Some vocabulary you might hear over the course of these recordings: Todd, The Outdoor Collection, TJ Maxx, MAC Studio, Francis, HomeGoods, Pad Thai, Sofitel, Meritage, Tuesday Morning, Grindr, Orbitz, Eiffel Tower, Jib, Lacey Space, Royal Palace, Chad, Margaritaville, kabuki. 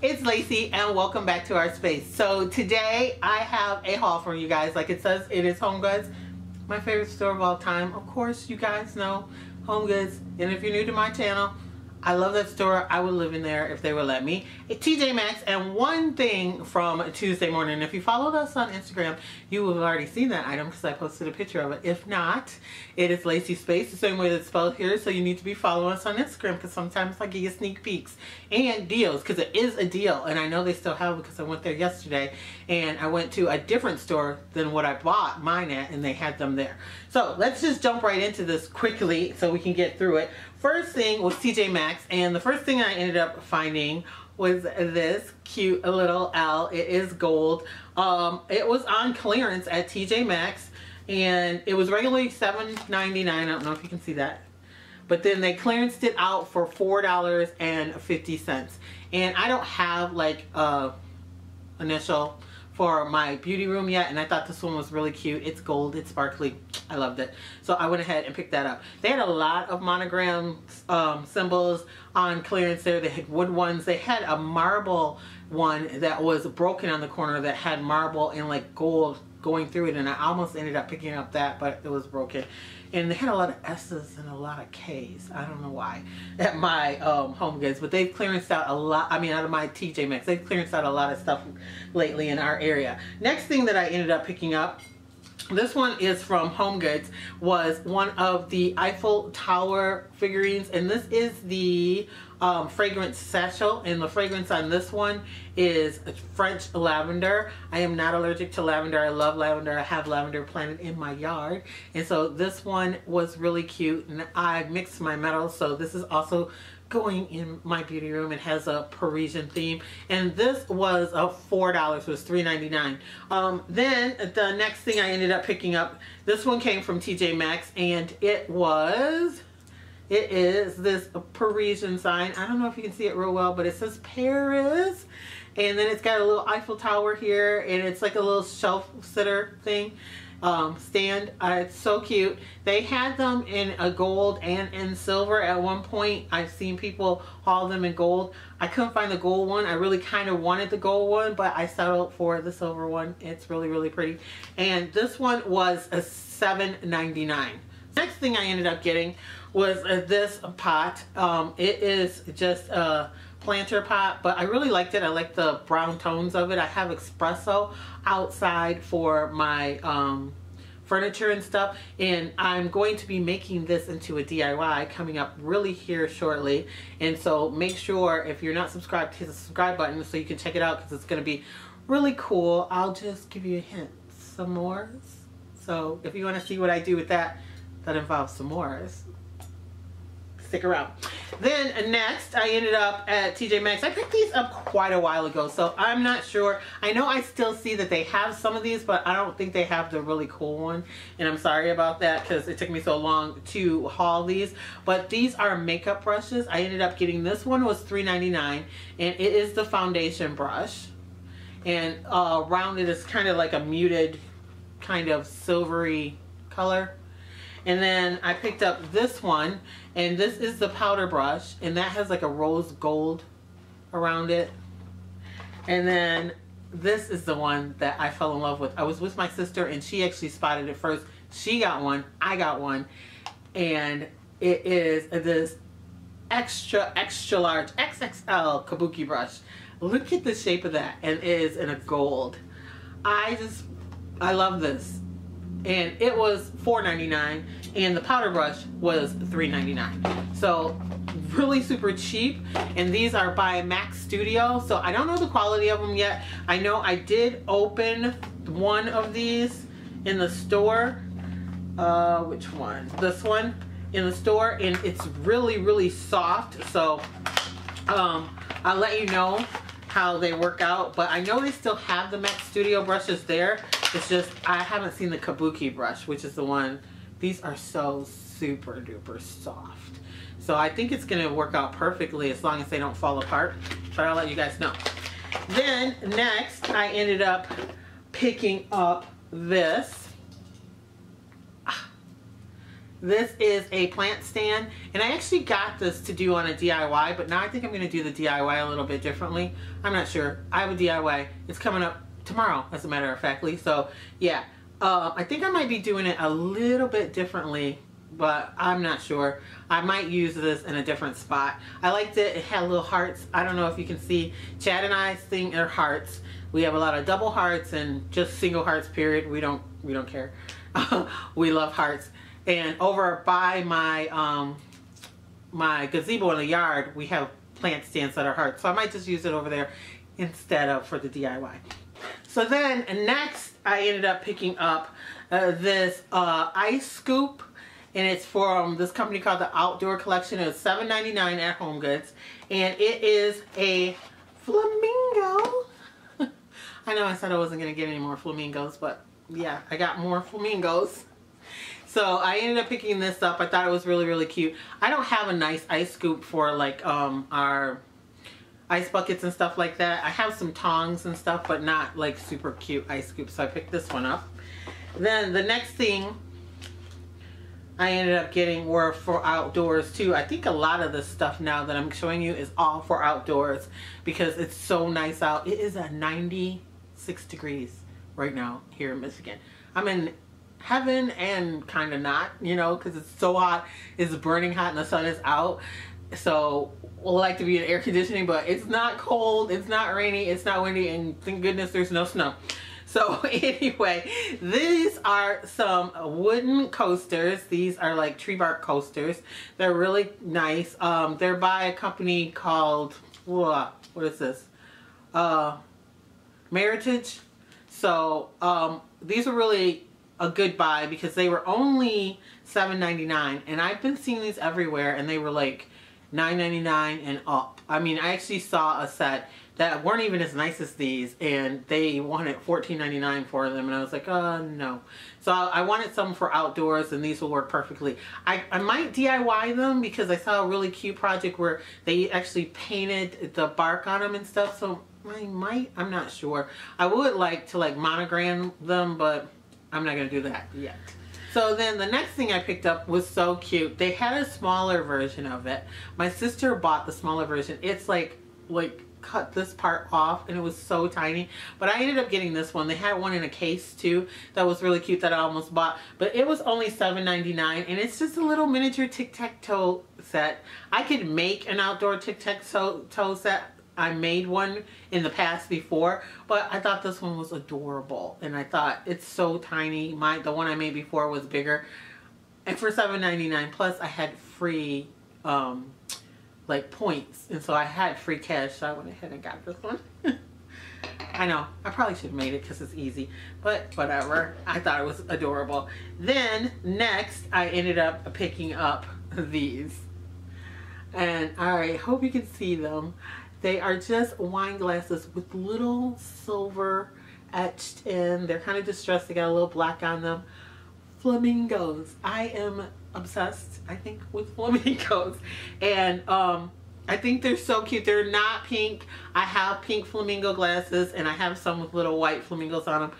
It's Lacey and welcome back to our space. So today I have a haul for you guys. Like it says, it is HomeGoods, my favorite store of all time. Of course, you guys know HomeGoods, and if you're new to my channel, I love that store. I would live in there if they would let me. TJ Maxx and one thing from Tuesday Morning. If you followed us on Instagram, you will have already seen that item because I posted a picture of it. If not, it is Lacey Space, the same way that's spelled here. So you need to be following us on Instagram because sometimes I give you sneak peeks and deals because it is a deal. And I know they still have it because I went there yesterday and I went to a different store than what I bought mine at and they had them there. So let's just jump right into this quickly so we can get through it. First thing was TJ Maxx, and the first thing I ended up finding was this cute little owl. It is gold. It was on clearance at TJ Maxx, and it was regularly $7.99. I don't know if you can see that. But then they clearanced it out for $4.50. And I don't have like a initial for my beauty room yet, and I thought this one was really cute. It's gold, it's sparkly, I loved it. So I went ahead and picked that up. They had a lot of monogram symbols on clearance there. They had wood ones. They had a marble one that was broken on the corner that had marble and like gold going through it, and I almost ended up picking up that, but it was broken. And they had a lot of S's and a lot of K's. I don't know why at my HomeGoods, but they've clearanced out a lot. I mean, out of my TJ Maxx, they've clearanced out a lot of stuff lately in our area. Next thing that I ended up picking up, this one is from HomeGoods, was one of the Eiffel Tower figurines, and this is the fragrance satchel, and the fragrance on this one is French lavender. I am not allergic to lavender. I love lavender. I have lavender planted in my yard, and so this one was really cute, and I mixed my metals, so this is also going in my beauty room. It has a Parisian theme, and this was a $4. It was $3.99. Then the next thing I ended up picking up, this one came from TJ Maxx, and it is this Parisian sign. I don't know if you can see it real well, but it says Paris, and then it's got a little Eiffel Tower here, and it's like a little shelf sitter thing, stand. It's so cute. They had them in a gold and in silver at one point. I've seen people haul them in gold. I couldn't find the gold one. I really kind of wanted the gold one, but I settled for the silver one. It's really, really pretty. And this one was a $7.99. Next thing I ended up getting was this pot. It is just a planter pot, but I really liked it. I like the brown tones of it. I have espresso outside for my furniture and stuff, and I'm going to be making this into a DIY coming up really here shortly. And so make sure if you're not subscribed, hit the subscribe button so you can check it out because it's going to be really cool. I'll just give you a hint, some more. So if you want to see what I do with that, that involves some s'mores, stick around. Then next I ended up at TJ Maxx. I picked these up quite a while ago, so I'm not sure. I know I still see that they have some of these, but I don't think they have the really cool one, and I'm sorry about that because it took me so long to haul these. But these are makeup brushes. I ended up getting this one, was $3.99, and it is the foundation brush, and rounded. It's kind of like a muted kind of silvery color. And then I picked up this one, and this is the powder brush, and that has like a rose gold around it. And then this is the one that I fell in love with. I was with my sister, and she actually spotted it first. She got one, I got one, and it is this extra large XXL kabuki brush. Look at the shape of that, and it is in a gold. I love this. And it was $4.99, and the powder brush was $3.99. So really super cheap. And these are by MAC Studio. So I don't know the quality of them yet. I know I did open one of these in the store. Which one? This one in the store, and it's really, really soft. So I'll let you know how they work out, but I know they still have the MAC Studio brushes there. It's just I haven't seen the kabuki brush, which is the one. These are so super duper soft, so I think it's gonna work out perfectly as long as they don't fall apart, but I'll let you guys know. Then next I ended up picking up this This is a plant stand, and I actually got this to do on a DIY, but now I think I'm going to do the DIY a little bit differently. I'm not sure. I have a DIY. It's coming up tomorrow, as a matter of factly. So yeah, I think I might be doing it a little bit differently, but I'm not sure. I might use this in a different spot. I liked it. It had little hearts. I don't know if you can see. Chad and I sing our hearts. We have a lot of double hearts and just single hearts, period. We don't care. We love hearts. And over by my my gazebo in the yard, we have plant stands that are hearts. So I might just use it over there instead of for the DIY. So then next, I ended up picking up this ice scoop. And it's from this company called The Outdoor Collection. It's $7.99 at HomeGoods. And it is a flamingo. I know I said I wasn't going to get any more flamingos, but yeah, I got more flamingos. So I ended up picking this up. I thought it was really, really cute. I don't have a nice ice scoop for like our ice buckets and stuff like that. I have some tongs and stuff, but not like super cute ice scoops. So I picked this one up. Then the next thing I ended up getting were for outdoors too. I think a lot of the stuff now that I'm showing you is all for outdoors because it's so nice out. It is at 96 degrees right now here in Michigan. I'm in heaven and kind of not, you know, because it's so hot. It's burning hot and the sun is out. So we'll like to be in air conditioning, but it's not cold, it's not rainy, it's not windy, and thank goodness there's no snow. So anyway, these are some wooden coasters. These are like tree bark coasters. They're really nice. They're by a company called, what is this? Meritage. So these are really a good buy because they were only $7.99, and I've been seeing these everywhere, and they were like $9.99 and up. I mean, I actually saw a set that weren't even as nice as these, and they wanted $14.99 for them, and I was like, no. So I wanted some for outdoors, and these will work perfectly. I might DIY them because I saw a really cute project where they actually painted the bark on them and stuff, so I might, I'm not sure. I would like to like monogram them, but I'm not gonna do that yet. So then the next thing I picked up was so cute. They had a smaller version of it. My sister bought the smaller version. It's like cut this part off, and it was so tiny, but I ended up getting this one. They had one in a case too that was really cute that I almost bought, but it was only $7.99, and it's just a little miniature tic-tac-toe set. I could make an outdoor tic-tac-toe set. I made one in the past before, but I thought this one was adorable, and I thought it's so tiny. The one I made before was bigger, and for $7.99 plus I had free like points, and so I had free cash, so I went ahead and got this one. I know I probably should have made it because it's easy, but whatever. I thought it was adorable. Then next I ended up picking up these, and I hope you can see them. They are just wine glasses with little silver etched in. They're kind of distressed. They got a little black on them. Flamingos. I am obsessed, I think, with flamingos. And I think they're so cute. They're not pink. I have pink flamingo glasses, and I have some with little white flamingos on them.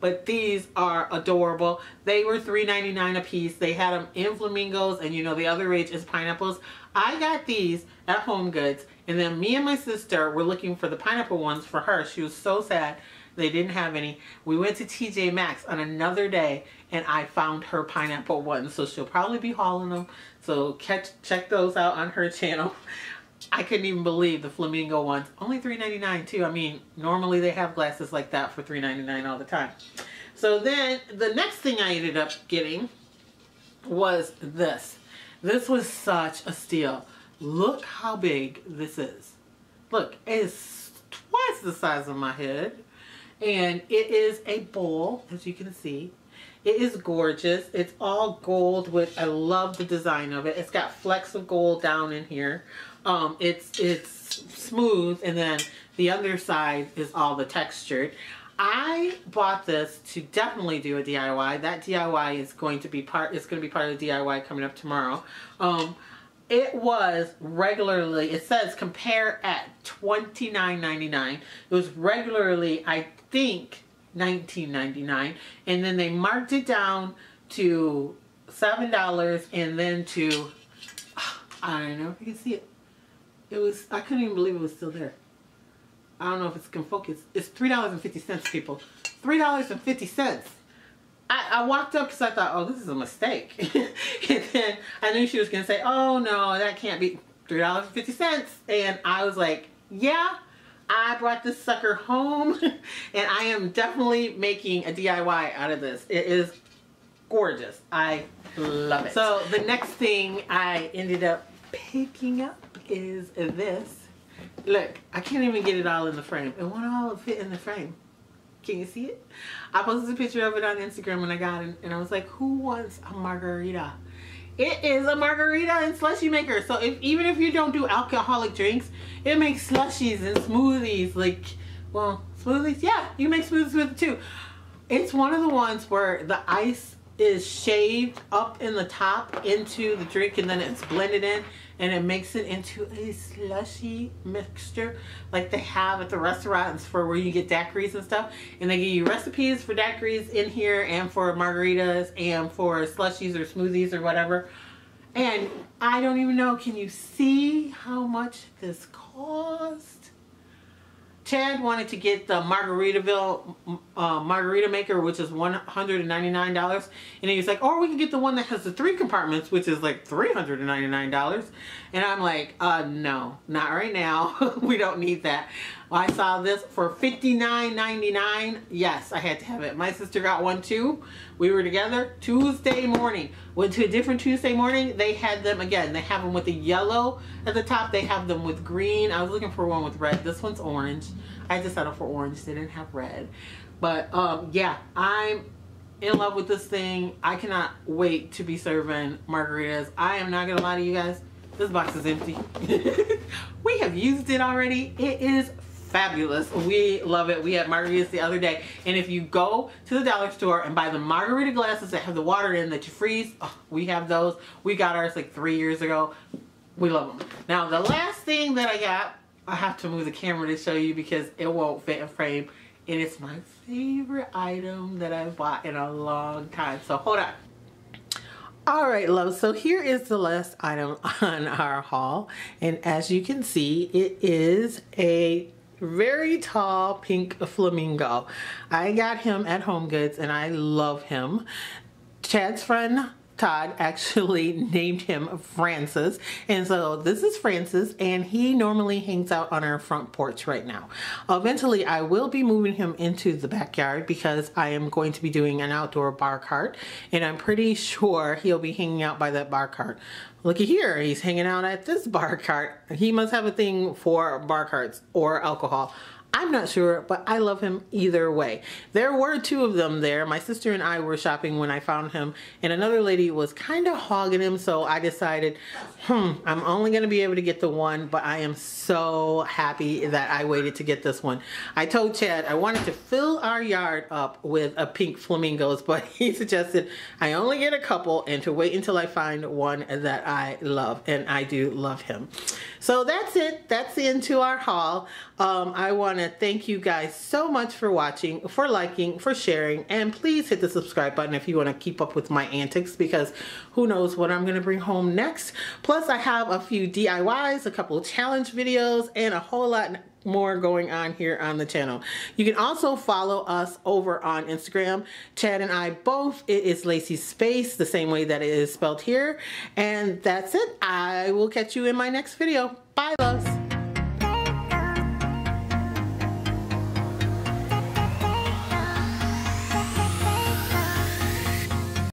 But these are adorable. They were $3.99 a piece. They had them in flamingos, and you know the other range is pineapples. I got these at HomeGoods, and then me and my sister were looking for the pineapple ones for her. She was so sad they didn't have any. We went to TJ Maxx on another day, and I found her pineapple ones, so she'll probably be hauling them. So check those out on her channel. I couldn't even believe the flamingo ones. Only $3.99 too. I mean, normally they have glasses like that for $3.99 all the time. So then the next thing I ended up getting was this. This was such a steal. Look how big this is. Look, it's twice the size of my head. And it is a bowl, as you can see. It is gorgeous. It's all gold with, I love the design of it. It's got flecks of gold down in here. It's smooth, and then the underside is all the textured. I bought this to definitely do a DIY. That DIY is going to be part of the DIY coming up tomorrow. It was regularly, it says compare at $29.99. It was regularly, I think, $19.99, and then they marked it down to $7 and then to, I don't know if you can see it. It was, I couldn't even believe it was still there. I don't know if it's going to focus. It's $3.50, people. $3.50. I walked up because I thought, oh, this is a mistake. And then I knew she was going to say, oh, no, that can't be $3.50. And I was like, yeah, I brought this sucker home. And I am definitely making a DIY out of this. It is gorgeous. I love it. So the next thing I ended up picking up is this. Look, I can't even get it all in the frame. It won't all fit in the frame. Can you see it? I posted a picture of it on Instagram when I got it, and I was like, who wants a margarita? It is a margarita and slushy maker. So if even if you don't do alcoholic drinks, it makes slushies and smoothies. Like, well, smoothies, yeah, you make smoothies with it too. It's one of the ones where the ice is shaved up in the top into the drink, and then it's blended in, and it makes it into a slushy mixture like they have at the restaurants for where you get daiquiris and stuff. And they give you recipes for daiquiris in here and for margaritas and for slushies or smoothies or whatever. And I don't even know, can you see how much this cost? Chad wanted to get the Margaritaville margarita maker, which is $199. And he was like, or we can get the one that has the 3 compartments, which is like $399. And I'm like, no, not right now. We don't need that. Well, I saw this for $59.99. Yes, I had to have it. My sister got one too. We were together Tuesday morning. Went to a different Tuesday morning. They had them again. They have them with the yellow at the top. They have them with green. I was looking for one with red. This one's orange. I just settled for orange. They didn't have red. But yeah, I'm in love with this thing. I cannot wait to be serving margaritas. I am not going to lie to you guys. This box is empty. We have used it already. It is fabulous. We love it. We had margaritas the other day, and if you go to the dollar store and buy the margarita glasses that have the water in that you freeze, oh, we have those. We got ours like 3 years ago. We love them. Now the last thing that I got, I have to move the camera to show you because it won't fit in frame, and it's my favorite item that I've bought in a long time. So hold on. All right, love, so here is the last item on our haul, and as you can see, it is a very tall pink flamingo. I got him at HomeGoods, and I love him. Chad's friend Todd actually named him Francis, and so this is Francis, and he normally hangs out on our front porch right now. Eventually I will be moving him into the backyard because I am going to be doing an outdoor bar cart, and I'm pretty sure he'll be hanging out by that bar cart. Looky here, he's hanging out at this bar cart. He must have a thing for bar carts or alcohol. I'm not sure, but I love him either way. There were 2 of them there. My sister and I were shopping when I found him, and another lady was kind of hogging him, so I decided, I'm only gonna be able to get the one, but I am so happy that I waited to get this one. I told Chad I wanted to fill our yard up with pink flamingos, but he suggested I only get a couple and to wait until I find one that I love, and I do love him. So that's it, that's the end to our haul. I wanted thank you guys so much for watching, for liking, for sharing, and please hit the subscribe button if you want to keep up with my antics, because who knows what I'm going to bring home next. Plus I have a few DIYs, a couple of challenge videos, and a whole lot more going on here on the channel. You can also follow us over on Instagram, Chad and I both. It is Lacey Space, the same way that it is spelled here. And that's it. I will catch you in my next video. Bye, loves.